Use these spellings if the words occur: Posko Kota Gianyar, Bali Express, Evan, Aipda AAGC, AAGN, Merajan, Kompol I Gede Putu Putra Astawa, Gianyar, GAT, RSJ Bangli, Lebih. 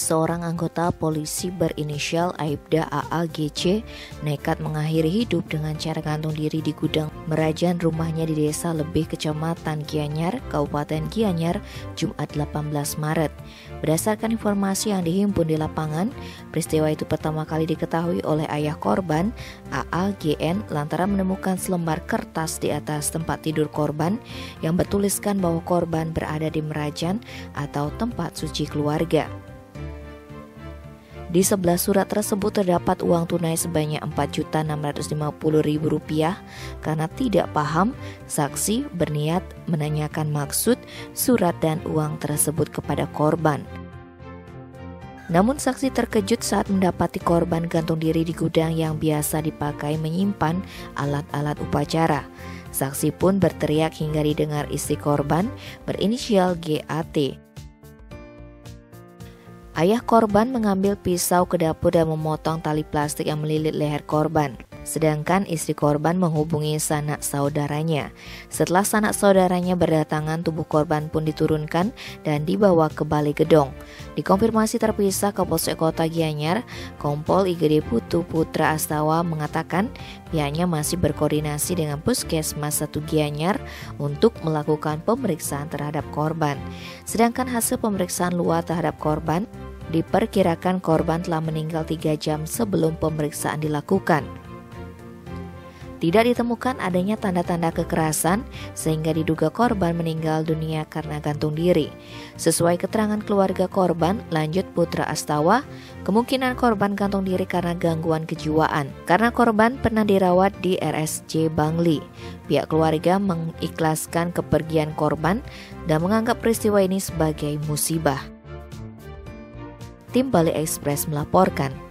seorang anggota polisi berinisial Aipda AAGC nekat mengakhiri hidup dengan cara gantung diri di gudang Merajan rumahnya di desa Lebih, kecamatan Gianyar, Kabupaten Gianyar, Jumat 18 Maret. Berdasarkan informasi yang dihimpun di lapangan, peristiwa itu pertama kali diketahui oleh ayah korban, AAGN, lantaran menemukan selembar kertas di atas tempat tidur korban yang bertuliskan bahwa korban berada di Merajan atau tempat suci keluarga. Di sebelah surat tersebut terdapat uang tunai sebanyak Rp4.650.000 karena tidak paham, saksi berniat menanyakan maksud surat dan uang tersebut kepada korban. Namun saksi terkejut saat mendapati korban gantung diri di gudang yang biasa dipakai menyimpan alat-alat upacara. Saksi pun berteriak hingga didengar istri korban berinisial GAT. Ayah korban mengambil pisau ke dapur dan memotong tali plastik yang melilit leher korban. Sedangkan istri korban menghubungi sanak saudaranya. Setelah sanak saudaranya berdatangan, tubuh korban pun diturunkan dan dibawa ke Bali Gedong. Dikonfirmasi terpisah ke Posko Kota Gianyar, Kompol I Gede Putu Putra Astawa mengatakan pihaknya masih berkoordinasi dengan Puskesmas 1 Gianyar untuk melakukan pemeriksaan terhadap korban. Sedangkan hasil pemeriksaan luar terhadap korban, diperkirakan korban telah meninggal 3 jam sebelum pemeriksaan dilakukan. Tidak ditemukan adanya tanda-tanda kekerasan sehingga diduga korban meninggal dunia karena gantung diri. Sesuai keterangan keluarga korban, lanjut Putra Astawa, kemungkinan korban gantung diri karena gangguan kejiwaan karena korban pernah dirawat di RSJ Bangli. Pihak keluarga mengikhlaskan kepergian korban dan menganggap peristiwa ini sebagai musibah. Tim Bali Express melaporkan.